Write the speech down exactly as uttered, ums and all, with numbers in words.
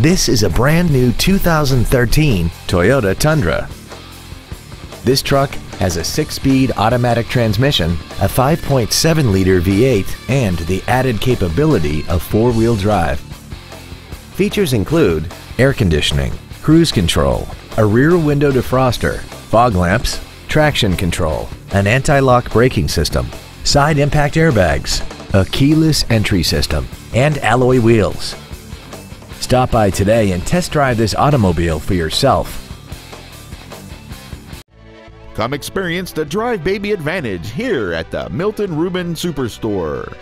This is a brand new two thousand thirteen Toyota Tundra. This truck has a six-speed automatic transmission, a five point seven liter V eight, and the added capability of four-wheel drive. Features include air conditioning, cruise control, a rear window defroster, fog lamps, traction control, an anti-lock braking system, side impact airbags, a keyless entry system, and alloy wheels. Stop by today and test drive this automobile for yourself. Come experience the Drive Baby Advantage here at the Milton Ruben Superstore.